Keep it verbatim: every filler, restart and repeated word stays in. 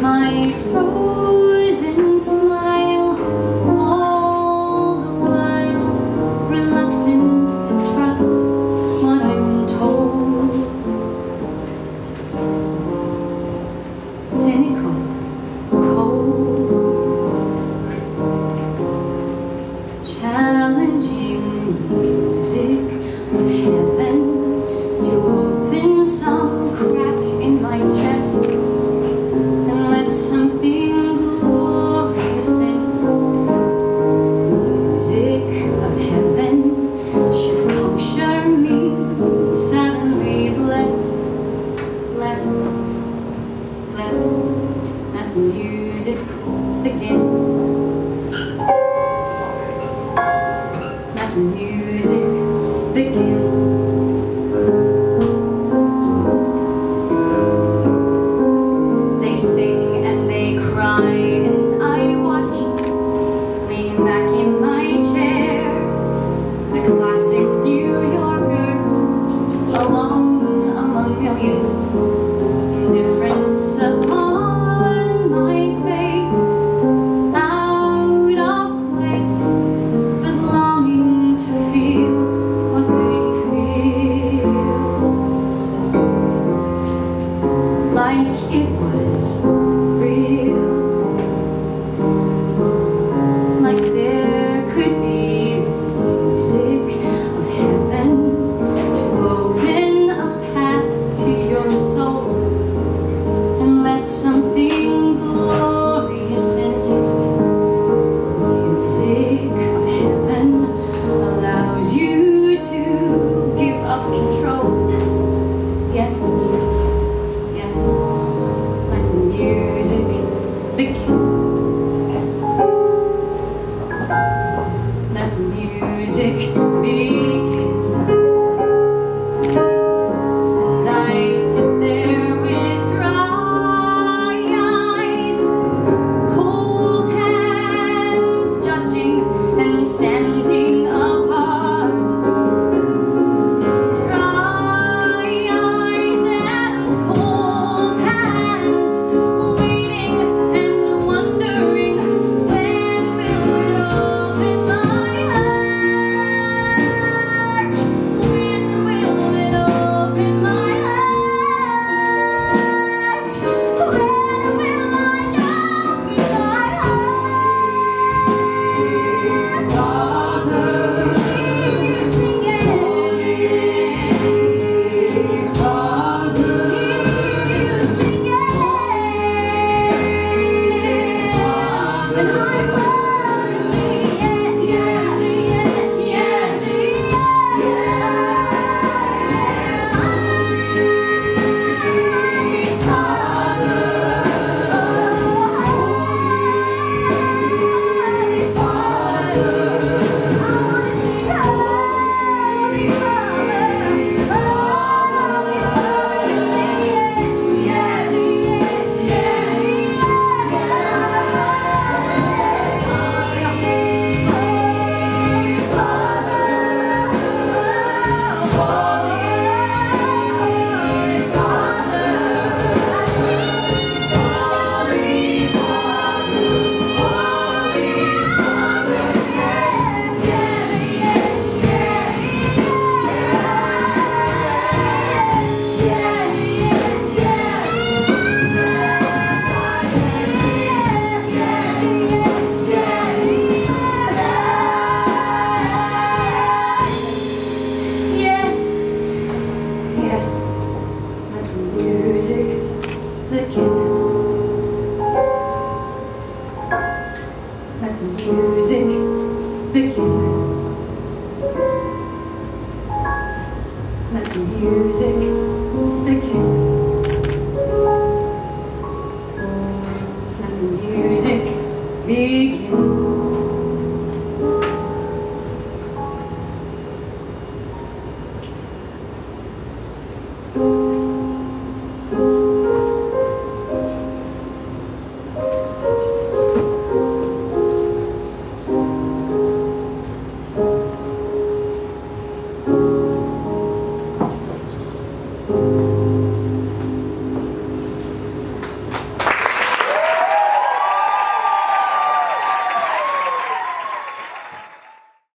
My frozen smile, all the while reluctant to trust what I'm told. Cynical, cold, challenging music of heaven to open some crack in my chest. Something glorious in music of heaven should puncture me, suddenly blessed, blessed, blessed. Let the music begin. Let the music begin. And I watch, lean back in my chair, the classic New Yorker, alone among millions, indifference upon my face, out of place, but longing to feel what they feel, like it was real. Something glorious in music of heaven allows you to give up control. Yes, yes, let the music begin. Let the music begin. Let the music begin. Let the music begin. Let the music begin. you.